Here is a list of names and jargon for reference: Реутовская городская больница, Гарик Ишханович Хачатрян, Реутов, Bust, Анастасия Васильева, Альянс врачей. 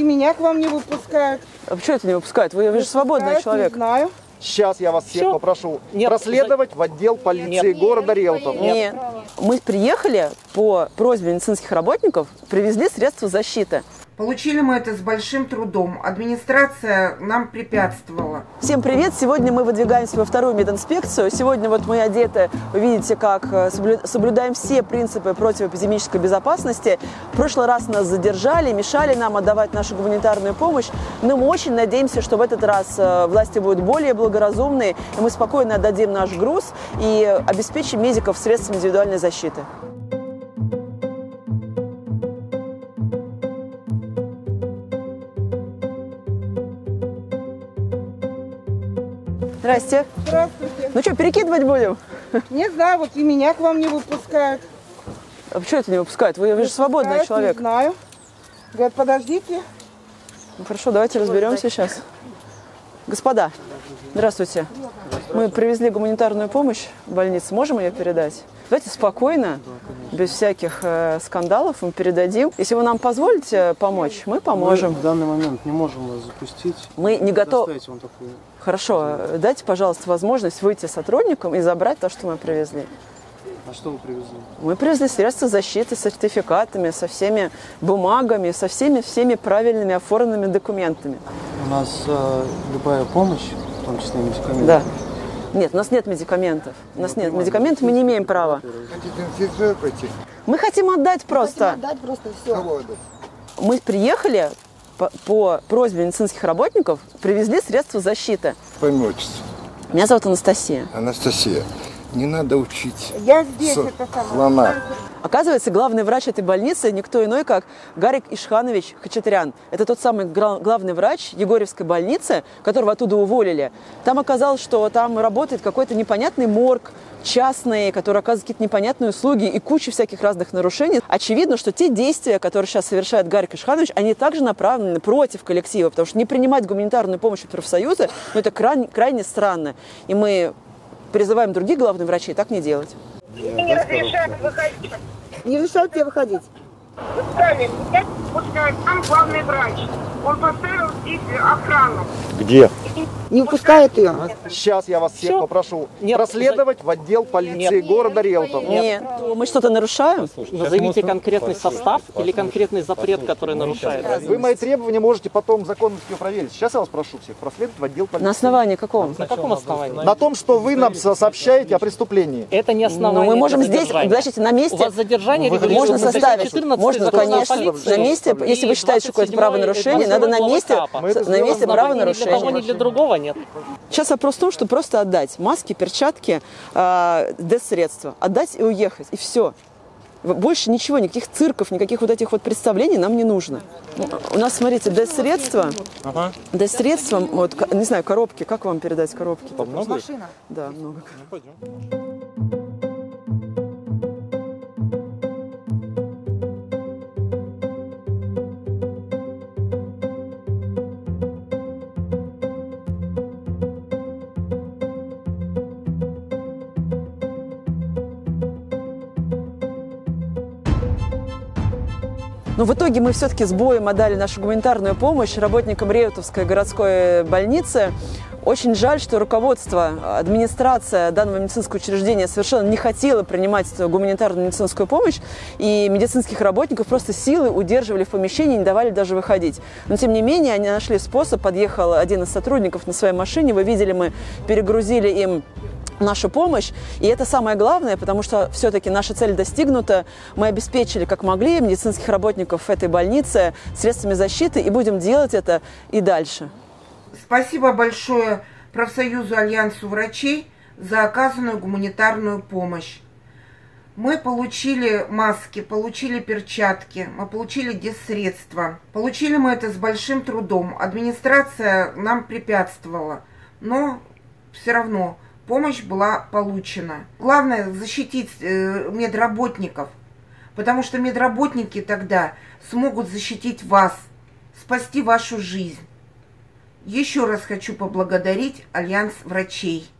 И меня к вам не выпускают. А почему это не выпускают? Вы же свободный человек. Не знаю. Сейчас я вас всех попрошу проследовать в отдел полиции города Реутов. Нет. Мы приехали по просьбе медицинских работников, привезли средства защиты. Получили мы это с большим трудом. Администрация нам препятствовала. Всем привет! Сегодня мы выдвигаемся во вторую мединспекцию. Сегодня вот мы одеты, вы видите, как соблюдаем все принципы противоэпидемической безопасности. В прошлый раз нас задержали, мешали нам отдавать нашу гуманитарную помощь. Но мы очень надеемся, что в этот раз власти будут более благоразумные, и мы спокойно отдадим наш груз и обеспечим медиков средствами индивидуальной защиты. Здрасте. Здравствуйте. Ну что, перекидывать будем? Не знаю, вот и меня к вам не выпускают. А почему это не выпускают? Вы же свободный человек. Не знаю. Говорят, подождите. Ну, хорошо, давайте разберемся сейчас. Господа, здравствуйте. Мы привезли гуманитарную помощь в больницу. Можем ее передать? Давайте спокойно, без всяких скандалов, мы передадим. Если вы нам позволите помочь, мы поможем. Мы в данный момент не можем вас запустить. Мы не готовы. Хорошо, дайте, пожалуйста, возможность выйти сотрудникам и забрать то, что мы привезли. А что вы привезли? Мы привезли средства защиты с сертификатами, со всеми бумагами, со всеми правильными оформленными документами. У нас любая помощь, в том числе и медикаменты. Да. Нет, у нас нет медикаментов. У нас нет медикаментов, мы не имеем права. Мы хотим отдать просто. Хотим отдать просто все. Мы приехали по просьбе медицинских работников, привезли средства защиты. Помочь. Меня зовут Анастасия. Анастасия, не надо учить. Я здесь, это самое. Оказывается, главный врач этой больницы никто иной, как Гарик Ишханович Хачатрян. Это тот самый главный врач Егорьевской больницы, которого оттуда уволили. Там оказалось, что там работает какой-то непонятный морг, частный, который оказывает какие-то непонятные услуги и куча всяких разных нарушений. Очевидно, что те действия, которые сейчас совершает Гарик Ишханович, они также направлены против коллектива, потому что не принимать гуманитарную помощь от профсоюза, ну, это крайне странно. И мы призываем других главных врачей так не делать. Не разрешают выходить. Не разрешают тебе выходить? Вы сами, меня выпускает сам главный врач. Он поставил здесь охрану. Где? Не выпускает ее. Сейчас я вас всех попрошу проследовать в отдел полиции города Реутов. Нет. Мы что-то нарушаем? Назовите конкретный состав или конкретный запрет, который нарушает. Вы мои требования можете потом законностью проверить. Сейчас я вас прошу всех проследовать в отдел полиции. На основании каком? На каком основании? На том, что вы нам сообщаете о преступлении. Это не основание. Но мы можем здесь, значите, на месте. У вас задержание можно составить. Можно, конечно. На месте, если вы считаете, что какое-то правонарушение, надо на месте правонарушения. Другого нет. Сейчас вопрос в том, что просто отдать маски, перчатки, ДЭС-средства. Отдать и уехать. И все. Больше ничего, никаких цирков, никаких вот этих вот представлений нам не нужно. У нас, смотрите, ДЭС-средства. Ага. ДЭС-средства, вот, не знаю, коробки. Как вам передать коробки? Там много? Машина. Да, много. Пойдем. Но в итоге мы все-таки с боем отдали нашу гуманитарную помощь работникам Реутовской городской больницы. Очень жаль, что руководство, администрация данного медицинского учреждения совершенно не хотела принимать гуманитарную медицинскую помощь, и медицинских работников просто силой удерживали в помещении, не давали даже выходить. Но, тем не менее, они нашли способ. Подъехал один из сотрудников на своей машине. Вы видели, мы перегрузили им нашу помощь. И это самое главное, потому что все-таки наша цель достигнута. Мы обеспечили, как могли, медицинских работников этой больницы средствами защиты и будем делать это и дальше. Спасибо большое профсоюзу Альянсу врачей за оказанную гуманитарную помощь. Мы получили маски, получили перчатки, мы получили дезсредства. Получили мы это с большим трудом. Администрация нам препятствовала, но все равно помощь была получена. Главное защитить медработников, потому что медработники тогда смогут защитить вас, спасти вашу жизнь. Еще раз хочу поблагодарить Альянс врачей.